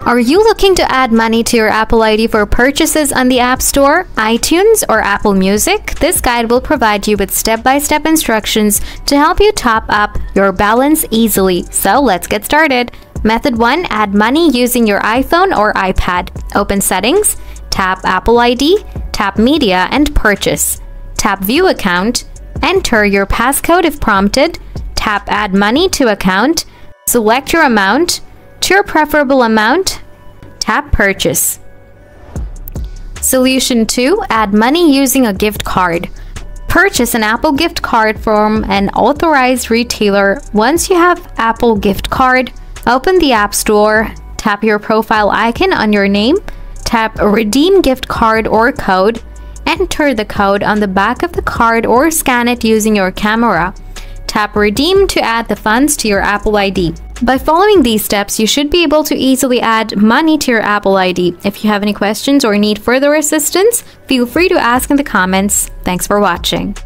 Are you looking to add money to your Apple ID for purchases on the App Store, iTunes, or Apple Music? This guide will provide you with step-by-step instructions to help you top up your balance easily. So let's get started. Method 1. Add money using your iPhone or iPad. Open Settings. Tap Apple ID. Tap Media and Purchase. Tap View Account. Enter your passcode if prompted. Tap Add Money to Account. Select your amount. To your preferable amount, tap Purchase. Solution 2. Add money using a gift card. Purchase an Apple gift card from an authorized retailer. Once you have Apple gift card, open the App Store, tap your profile icon on your name, tap Redeem Gift Card or Code, enter the code on the back of the card or scan it using your camera. Tap Redeem to add the funds to your Apple ID. By following these steps, you should be able to easily add money to your Apple ID. If you have any questions or need further assistance, feel free to ask in the comments. Thanks for watching.